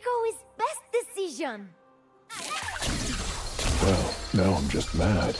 Echo is best decision. Well, now I'm just mad.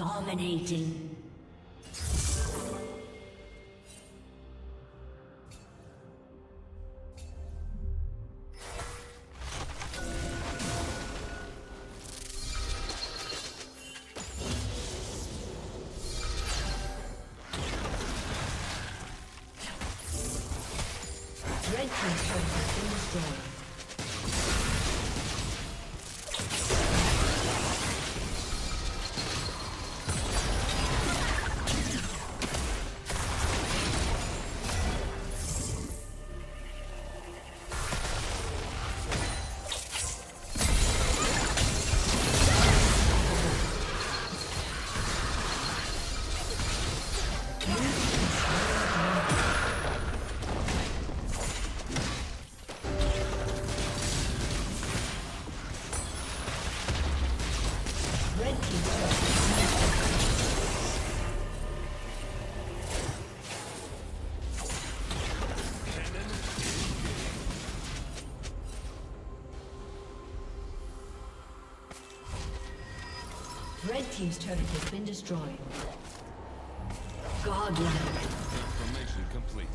Dominating. Red team's turret has been destroyed. Godlike. Information complete.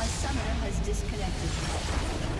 A summoner has disconnected.